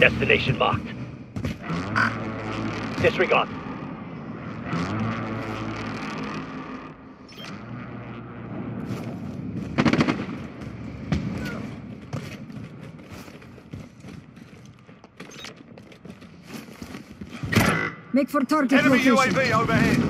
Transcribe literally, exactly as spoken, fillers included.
Destination locked. Disregard. Make for target. Enemy location. U A V overhead.